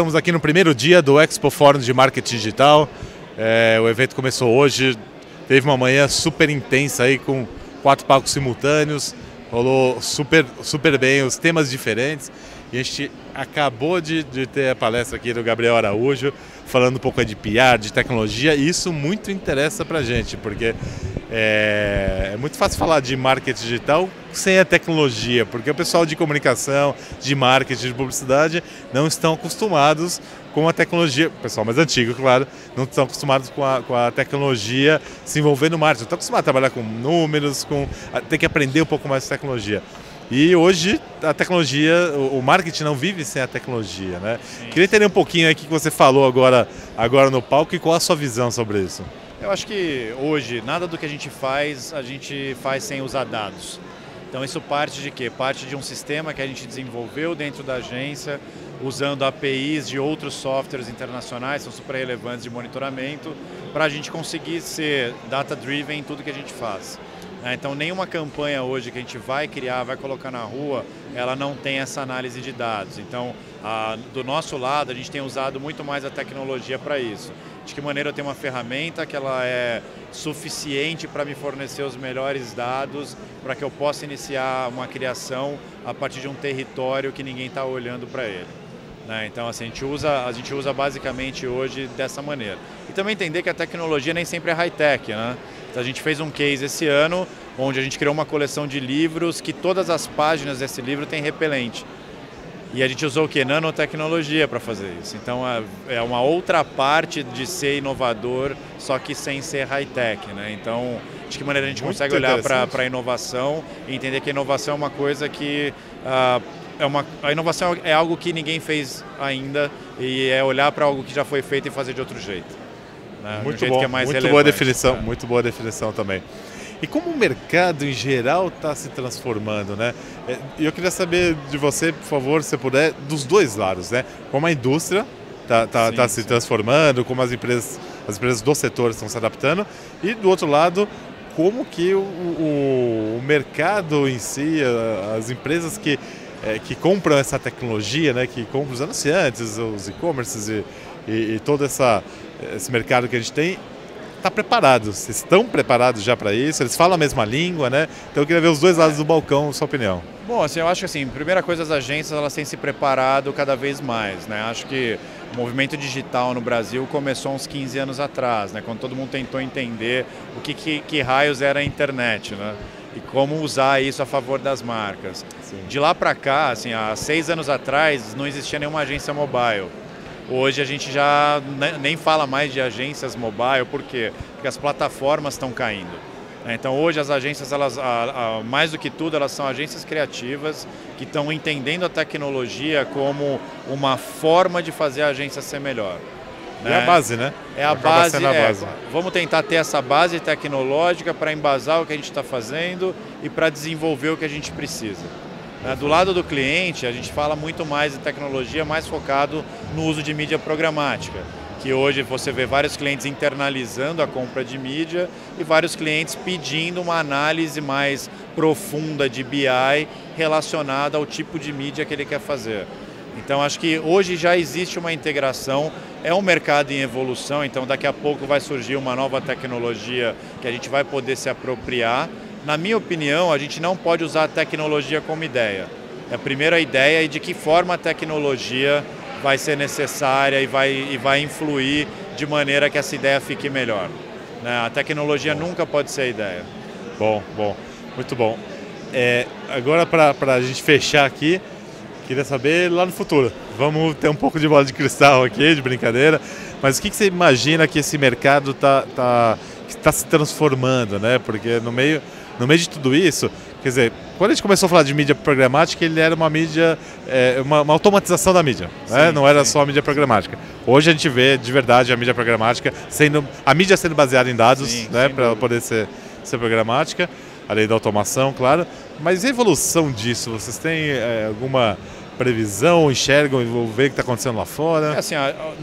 Estamos aqui no primeiro dia do Expo Fórum de Marketing Digital. O evento começou hoje, teve uma manhã super intensa aí com 4 palcos simultâneos, rolou super bem os temas diferentes. E a gente acabou de ter a palestra aqui do Gabriel Araújo, falando um pouco de PR, de tecnologia, e isso muito interessa pra gente, porque é muito fácil falar de marketing digital sem a tecnologia, porque o pessoal de comunicação, de marketing, de publicidade, não estão acostumados com a tecnologia, o pessoal mais antigo, claro, não estão acostumados com a tecnologia se envolvendo no marketing, estão acostumados a trabalhar com números, tem que aprender um pouco mais de tecnologia. E hoje a tecnologia, o marketing não vive sem a tecnologia, né? Sim. Queria entender um pouquinho aqui o que você falou agora no palco e qual a sua visão sobre isso. Eu acho que hoje nada do que a gente faz sem usar dados. Então isso parte de quê? Parte de um sistema que a gente desenvolveu dentro da agência, usando APIs de outros softwares internacionais, são super relevantes de monitoramento, para a gente conseguir ser data-driven em tudo que a gente faz. Então, nenhuma campanha hoje que a gente vai criar, vai colocar na rua, ela não tem essa análise de dados. Então, do nosso lado, a gente tem usado muito mais a tecnologia para isso. De que maneira eu tenho uma ferramenta que ela é suficiente para me fornecer os melhores dados, para que eu possa iniciar uma criação a partir de um território que ninguém está olhando para ele. Então, assim, a gente usa basicamente hoje dessa maneira. E também entender que a tecnologia nem sempre é high-tech, né? Então, a gente fez um case esse ano, onde a gente criou uma coleção de livros que todas as páginas desse livro tem repelente. E a gente usou o quê? Nanotecnologia para fazer isso. Então, é uma outra parte de ser inovador, só que sem ser high-tech, né? Então, de que maneira a gente consegue olhar para a inovação e entender que a inovação é uma coisa que... a inovação é algo que ninguém fez ainda e é olhar para algo que já foi feito e fazer de outro jeito. Né? Muito bom, muito boa definição, né? Muito boa definição também. E como o mercado em geral está se transformando, né? Eu queria saber de você, por favor, se puder, dos dois lados, né? Como a indústria está se transformando, como as empresas do setor estão se adaptando e do outro lado como que o mercado em si, as empresas que compram essa tecnologia, né, que compram os anunciantes, os e-commerces e todo esse mercado que a gente tem, está preparado? Vocês estão preparados já para isso? Eles falam a mesma língua, né? Então eu queria ver os dois lados do balcão, sua opinião. Bom, assim, eu acho que assim, primeira coisa, as agências elas têm se preparado cada vez mais, né? Acho que o movimento digital no Brasil começou uns 15 anos atrás, né? Quando todo mundo tentou entender o que raios era a internet, né? E como usar isso a favor das marcas. Sim. De lá para cá, assim, há 6 anos atrás, não existia nenhuma agência mobile. Hoje a gente já nem fala mais de agências mobile, por quê? Porque as plataformas estão caindo. Então hoje as agências, elas, mais do que tudo, elas são agências criativas que estão entendendo a tecnologia como uma forma de fazer a agência ser melhor. Né? É a base, né? É a base, base. Vamos tentar ter essa base tecnológica para embasar o que a gente está fazendo e para desenvolver o que a gente precisa. Uhum. Do lado do cliente, a gente fala muito mais de tecnologia, mais focado no uso de mídia programática, que hoje você vê vários clientes internalizando a compra de mídia e vários clientes pedindo uma análise mais profunda de BI relacionada ao tipo de mídia que ele quer fazer. Então, acho que hoje já existe uma integração, é um mercado em evolução, então daqui a pouco vai surgir uma nova tecnologia que a gente vai poder se apropriar. Na minha opinião, a gente não pode usar a tecnologia como ideia. A primeira ideia é de que forma a tecnologia vai ser necessária e vai influir de maneira que essa ideia fique melhor. A tecnologia nunca pode ser a ideia. Bom, muito bom. Agora, para a gente fechar aqui, queria saber lá no futuro, vamos ter um pouco de bola de cristal aqui, de brincadeira, mas o que você imagina que esse mercado está se transformando, né? Porque no meio de tudo isso, quer dizer, quando a gente começou a falar de mídia programática, ele era uma mídia, uma automatização da mídia, né? Sim, não era só a mídia programática. Hoje a gente vê de verdade a mídia programática, a mídia sendo baseada em dados, sim, né? Para poder ser programática, além da automação, claro, mas a evolução disso, vocês têm alguma previsão, enxergam, ver o que está acontecendo lá fora? Assim,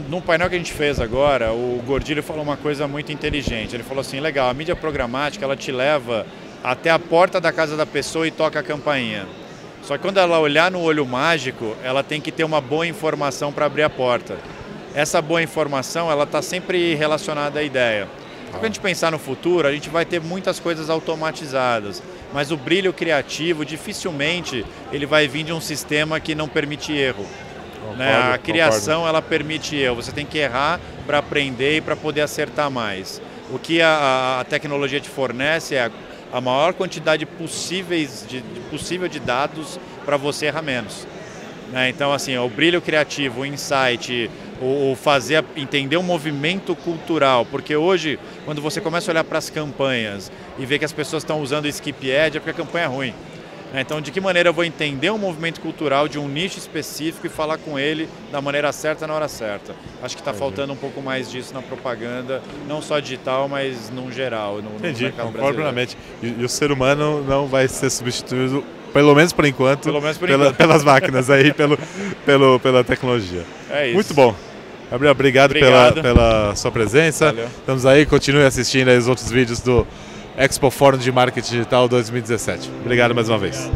no painel que a gente fez agora, o Gordilho falou uma coisa muito inteligente. Ele falou assim, legal, a mídia programática ela te leva até a porta da casa da pessoa e toca a campainha. Só que quando ela olhar no olho mágico, ela tem que ter uma boa informação para abrir a porta. Essa boa informação, ela está sempre relacionada à ideia. Quando a gente pensar no futuro, a gente vai ter muitas coisas automatizadas, mas o brilho criativo, dificilmente, ele vai vir de um sistema que não permite erro. Concordo, a criação, ela permite erro. Você tem que errar para aprender e para poder acertar mais. O que a tecnologia te fornece é a maior quantidade possível de dados para você errar menos. Então, assim, o brilho criativo, o insight, o fazer, entender o movimento cultural, porque hoje, quando você começa a olhar para as campanhas e ver que as pessoas estão usando o skip ad, é porque a campanha é ruim. Então, de que maneira eu vou entender um movimento cultural de um nicho específico e falar com ele da maneira certa na hora certa? Acho que está faltando um pouco mais disso na propaganda, não só digital, mas no geral, no mercado brasileiro. Entendi, concordo plenamente. E o ser humano não vai ser substituído, pelo menos por enquanto, pelas máquinas, aí, pela tecnologia. É isso. Muito bom. Gabriel, obrigado pela sua presença. Valeu. Estamos aí, continue assistindo aí os outros vídeos do Expo Fórum de Marketing Digital 2017. Obrigado mais uma vez.